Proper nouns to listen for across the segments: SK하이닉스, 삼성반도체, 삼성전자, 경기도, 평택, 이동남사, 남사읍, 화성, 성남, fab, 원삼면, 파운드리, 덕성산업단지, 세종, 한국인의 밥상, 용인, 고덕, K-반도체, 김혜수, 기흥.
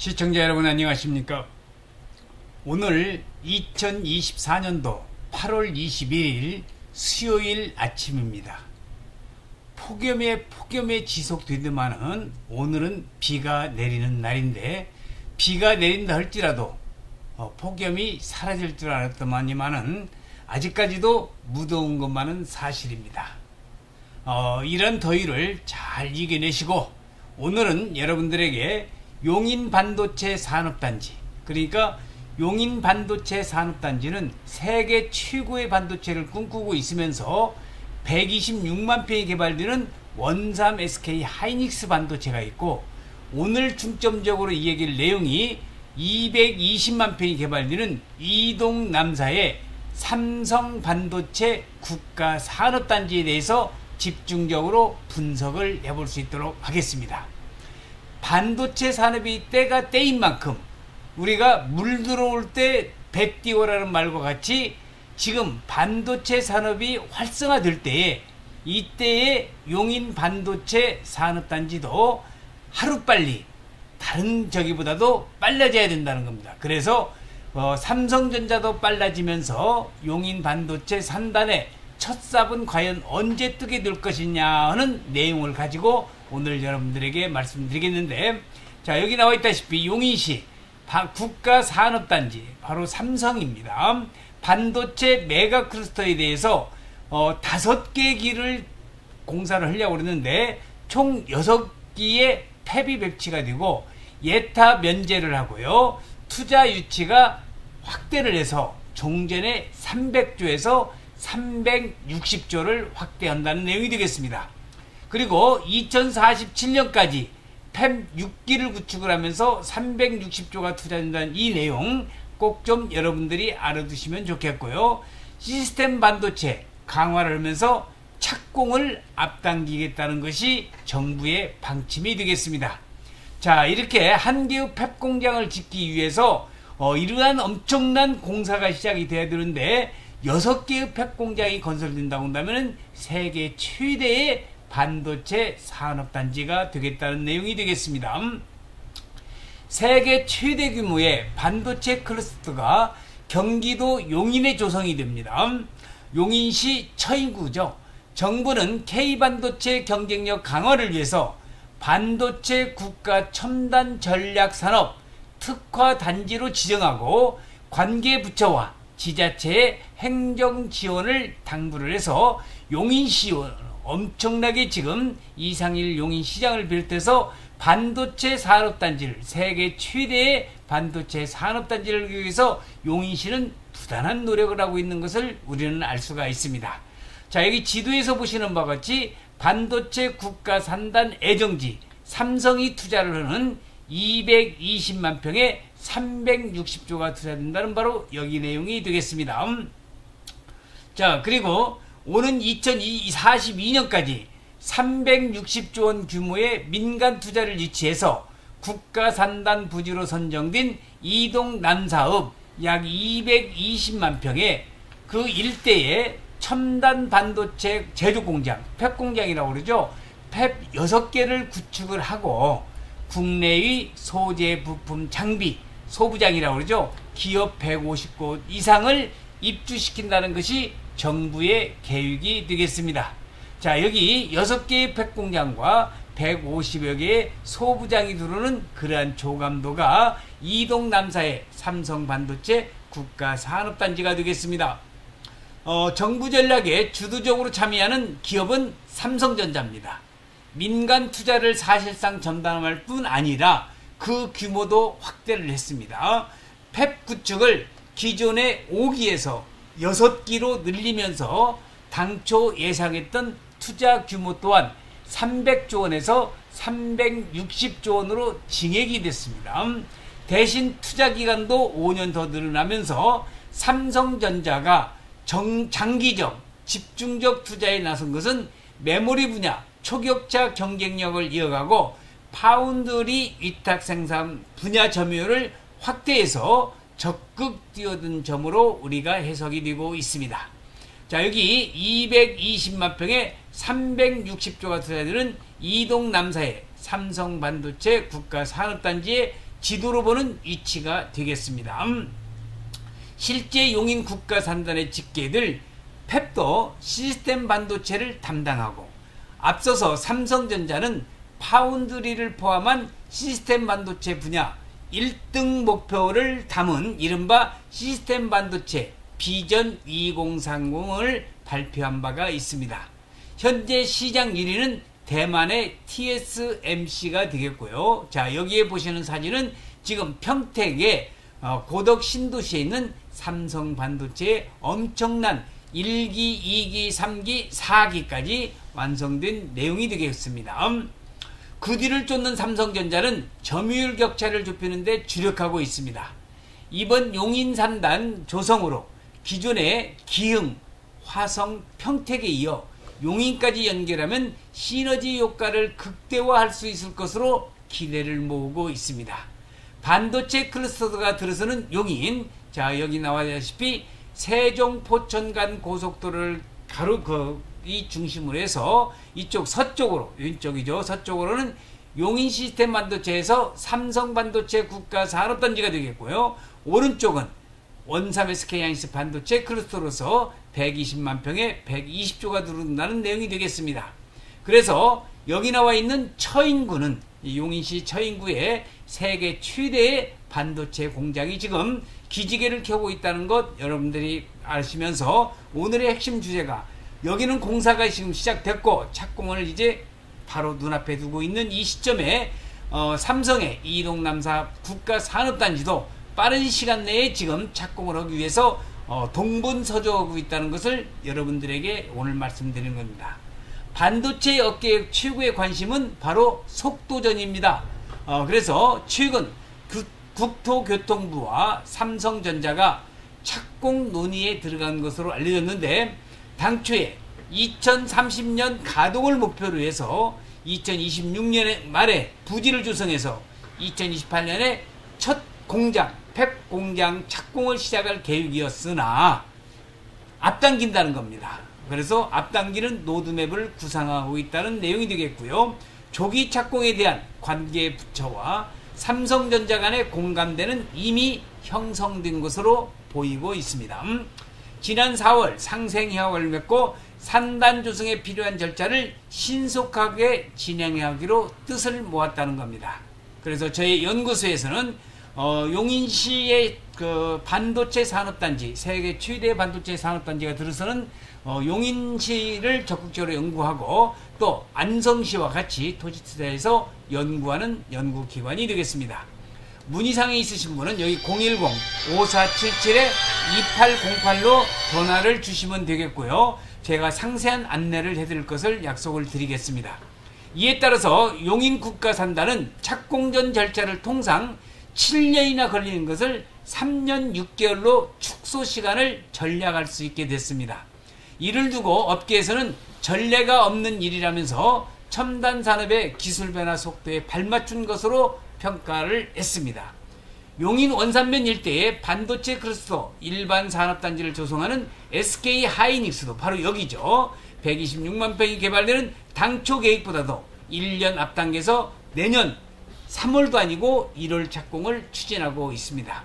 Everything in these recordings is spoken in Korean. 시청자 여러분 안녕하십니까? 오늘 2024년도 8월 21일 수요일 아침입니다. 폭염에 지속되더만은 오늘은 비가 내리는 날인데, 비가 내린다 할지라도 폭염이 사라질 줄 알았더만이만은 아직까지도 무더운 것만은 사실입니다. 이런 더위를 잘 이겨내시고, 오늘은 여러분들에게 용인 반도체 산업단지, 그러니까 용인 반도체 산업단지는 세계 최고의 반도체를 꿈꾸고 있으면서 126만 평이 개발되는 원삼 SK하이닉스 반도체가 있고, 오늘 중점적으로 이 얘기를 내용이 220만 평이 개발되는 이동남사의 삼성 반도체 국가 산업단지에 대해서 집중적으로 분석을 해볼 수 있도록 하겠습니다. 반도체 산업이 때가 때인 만큼 우리가 물 들어올 때 배 띄워라는 말과 같이, 지금 반도체 산업이 활성화될 때에, 이때에 용인 반도체 산업단지도 하루빨리 다른 저기보다도 빨라져야 된다는 겁니다. 그래서 삼성전자도 빨라지면서 용인 반도체 3단의 첫 삽은 과연 언제 뜨게 될 것이냐 하는 내용을 가지고 오늘 여러분들에게 말씀드리겠는데, 자, 여기 나와 있다시피 용인시 국가산업단지, 바로 삼성입니다. 반도체 메가클러스터에 대해서 5개 기를 공사를 하려고 그러는데, 총 6기의 팹이 배치가 되고, 예타 면제를 하고요, 투자 유치가 확대를 해서 종전의 300조에서 360조를 확대한다는 내용이 되겠습니다. 그리고 2047년까지 팹 6기를 구축을 하면서 360조가 투자된다는 이 내용 꼭 좀 여러분들이 알아두시면 좋겠고요. 시스템 반도체 강화를 하면서 착공을 앞당기겠다는 것이 정부의 방침이 되겠습니다. 자, 이렇게 한 개의 팹 공장을 짓기 위해서 이러한 엄청난 공사가 시작이 돼야 되는데, 6개의 팹 공장이 건설된다고 한다면 세계 최대의 반도체 산업단지가 되겠다는 내용이 되겠습니다. 세계 최대 규모의 반도체 클러스터가 경기도 용인에 조성이 됩니다. 용인시 처인구죠. 정부는 K-반도체 경쟁력 강화를 위해서 반도체 국가 첨단 전략 산업 특화 단지로 지정하고, 관계 부처와 지자체의 행정 지원을 당부를 해서 용인시와 엄청나게 지금 이상일 용인시장을 비롯해서 반도체 산업단지를, 세계 최대의 반도체 산업단지를 위해서 용인시는 부단한 노력을 하고 있는 것을 우리는 알 수가 있습니다. 자, 여기 지도에서 보시는 바와 같이 반도체 국가 3단 애정지, 삼성이 투자를 하는 220만 평에 360조가 투자된다는 바로 여기 내용이 되겠습니다. 자, 그리고 오는 2042년까지 360조 원 규모의 민간 투자를 유치해서 국가 3단 부지로 선정된 이동남사읍 약 220만 평에 그 일대에 첨단 반도체 제조공장, 팹공장이라고 그러죠. 팹 6개를 구축을 하고, 국내의 소재 부품 장비 소부장이라고 그러죠. 기업 150곳 이상을 입주시킨다는 것이 정부의 계획이 되겠습니다. 자, 여기 6개의 팹공장과 150여 개의 소부장이 들어오는 그러한 조감도가 이동남사의 삼성반도체 국가산업단지가 되겠습니다. 정부 전략에 주도적으로 참여하는 기업은 삼성전자입니다. 민간 투자를 사실상 전담할 뿐 아니라 그 규모도 확대를 했습니다. 팹 구축을 기존의 5기에서 6기로 늘리면서 당초 예상했던 투자 규모 또한 300조 원에서 360조 원으로 증액이 됐습니다. 대신 투자 기간도 5년 더 늘어나면서 삼성전자가 장기적, 집중적 투자에 나선 것은 메모리 분야 초격차 경쟁력을 이어가고, 파운드리 위탁 생산 분야 점유율을 확대해서 적극 뛰어든 점으로 우리가 해석이 되고 있습니다. 자, 여기 220만 평에 360조가 투자되는 이동남사의 삼성반도체 국가산업단지의 지도로 보는 위치가 되겠습니다. 실제 용인 국가산단에 집계될 팹도 시스템 반도체를 담당하고, 앞서서 삼성전자는 파운드리를 포함한 시스템 반도체 분야 1등 목표를 담은 이른바 시스템 반도체 비전 2030을 발표한 바가 있습니다. 현재 시장 1위는 대만의 TSMC가 되겠고요. 자, 여기에 보시는 사진은 지금 평택의 고덕 신도시에 있는 삼성 반도체의 엄청난 1기, 2기, 3기, 4기까지 완성된 내용이 되겠습니다. 그 뒤를 쫓는 삼성전자는 점유율 격차를 좁히는 데 주력하고 있습니다. 이번 용인 3단 조성으로 기존의 기흥, 화성, 평택에 이어 용인까지 연결하면 시너지 효과를 극대화할 수 있을 것으로 기대를 모으고 있습니다. 반도체 클러스터가 들어서는 용인, 자 여기 나와다시피 세종 포천 간 고속도로를 이 중심으로 해서 이쪽 서쪽으로, 왼쪽이죠, 서쪽으로는 용인 시스템 반도체에서 삼성 반도체 국가 산업단지가 되겠고요. 오른쪽은 원삼 SK하이닉스 반도체 클러스터로서 120만 평에 120조가 들어온다는 내용이 되겠습니다. 그래서 여기 나와 있는 처인구는 용인시 처인구에 세계 최대의 반도체 공장이 지금 기지개를 켜고 있다는 것 여러분들이 아시면서, 오늘의 핵심 주제가 여기는 공사가 지금 시작됐고 착공을 이제 바로 눈앞에 두고 있는 이 시점에 삼성의 이동남사 국가산업단지도 빠른 시간 내에 지금 착공을 하기 위해서 동분서주하고 있다는 것을 여러분들에게 오늘 말씀드리는 겁니다. 반도체 업계의 최고의 관심은 바로 속도전입니다. 그래서 최근 국토교통부와 삼성전자가 착공 논의에 들어간 것으로 알려졌는데, 당초에 2030년 가동을 목표로 해서 2026년 말에 부지를 조성해서 2028년에 첫 공장, 팹 공장 착공을 시작할 계획이었으나 앞당긴다는 겁니다. 그래서 앞당기는 로드맵을 구상하고 있다는 내용이 되겠고요. 조기 착공에 대한 관계 부처와 삼성전자 간의 공감대는 이미 형성된 것으로 보이고 있습니다. 지난 4월 상생협약을 맺고 산단 조성에 필요한 절차를 신속하게 진행하기로 뜻을 모았다는 겁니다. 그래서 저희 연구소에서는 용인시의 그 반도체 산업단지, 세계 최대 반도체 산업단지가 들어서는 용인시를 적극적으로 연구하고, 또 안성시와 같이 토지투자에서 연구하는 연구기관이 되겠습니다. 문의사항이 있으신 분은 여기 010-5477-2808로 전화를 주시면 되겠고요. 제가 상세한 안내를 해드릴 것을 약속을 드리겠습니다. 이에 따라서 용인국가산단은 착공 전 절차를 통상 7년이나 걸리는 것을 3년 6개월로 축소 시간을 전략할 수 있게 됐습니다. 이를 두고 업계에서는 전례가 없는 일이라면서 첨단 산업의 기술 변화 속도에 발맞춘 것으로 평가를 했습니다. 용인 원삼면 일대에 반도체 클러스터 일반 산업단지를 조성하는 SK하이닉스도 바로 여기죠. 126만 평이 개발되는 당초 계획보다도 1년 앞당겨서 내년 3월도 아니고 1월 착공을 추진하고 있습니다.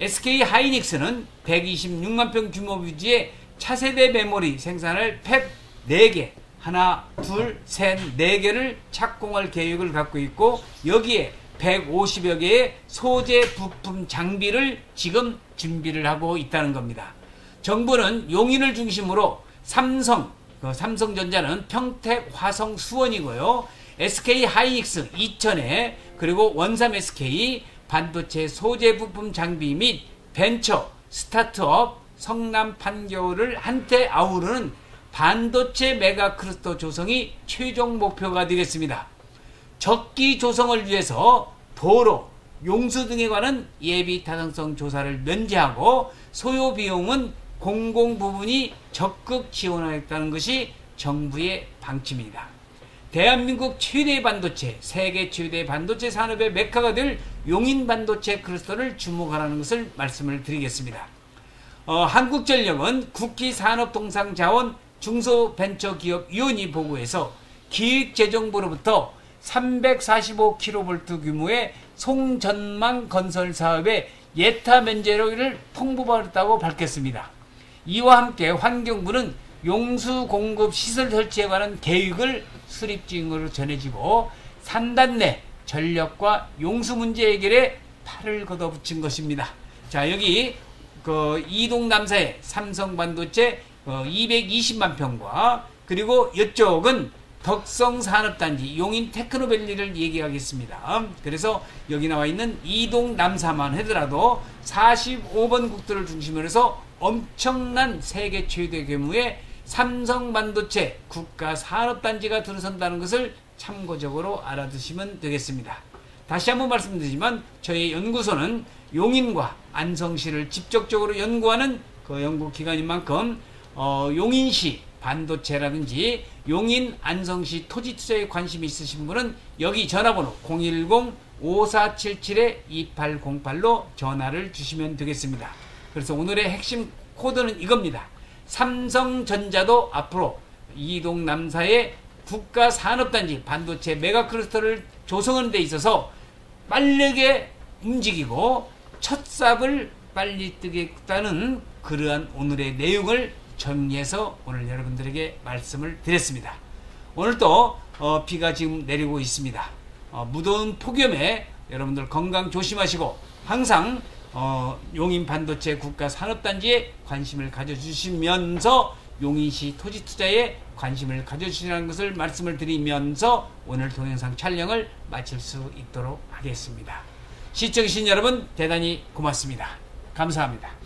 SK하이닉스는 126만 평 규모 부지에 차세대 메모리 생산을 팹 4개, 하나, 둘, 셋, 4개를 착공할 계획을 갖고 있고, 여기에 150여 개의 소재 부품 장비를 지금 준비를 하고 있다는 겁니다. 정부는 용인을 중심으로 삼성전자는 평택, 화성, 수원이고요. SK하이닉스 이천에, 그리고 원삼 SK 반도체 소재 부품 장비 및 벤처, 스타트업, 성남 판교를 한때 아우르는 반도체 메가 클러스터 조성이 최종 목표가 되겠습니다. 적기 조성을 위해서 도로, 용수 등에 관한 예비 타당성 조사를 면제하고 소요 비용은 공공 부문이 적극 지원하겠다는 것이 정부의 방침입니다. 대한민국 최대 반도체, 세계 최대 반도체 산업의 메카가 될 용인 반도체 클러스터를 주목하라는 것을 말씀을 드리겠습니다. 한국전력은 국기산업통상자원 중소벤처기업위원회 보고에서 기획재정부로부터 345kV 규모의 송전망 건설 사업의 예타 면적을 통보받았다고 밝혔습니다. 이와 함께 환경부는 용수 공급 시설 설치에 관한 계획을 수립 중으로 전해지고 산단 내 전력과 용수 문제 해결에 팔을 걷어붙인 것입니다. 자, 여기 그 이동남사의 삼성반도체 220만 평과 그리고 이쪽은 덕성산업단지 용인테크노밸리를 얘기하겠습니다. 그래서 여기 나와 있는 이동남사만 하더라도 45번 국도를 중심으로 해서 엄청난 세계 최대 규모의 삼성반도체 국가산업단지가 들어선다는 것을 참고적으로 알아두시면 되겠습니다. 다시 한번 말씀드리지만 저희 연구소는 용인과 안성시를 직접적으로 연구하는 그 연구기관인 만큼 용인시 반도체라든지 용인 안성시 토지 투자에 관심이 있으신 분은 여기 전화번호 010-5477-2808로 전화를 주시면 되겠습니다. 그래서 오늘의 핵심 코드는 이겁니다. 삼성전자도 앞으로 이동남사의 국가산업단지 반도체 메가클러스터를 조성하는 데 있어서 빠르게 움직이고 첫 삽을 빨리 뜨겠다는 그러한 오늘의 내용을 정리해서 오늘 여러분들에게 말씀을 드렸습니다. 오늘도 비가 지금 내리고 있습니다. 무더운 폭염에 여러분들 건강 조심하시고 항상 용인 반도체 국가 산업단지에 관심을 가져주시면서 용인시 토지 투자에 관심을 가져주시라는 것을 말씀을 드리면서 오늘 동영상 촬영을 마칠 수 있도록 하겠습니다. 시청해주신 여러분 대단히 고맙습니다. 감사합니다.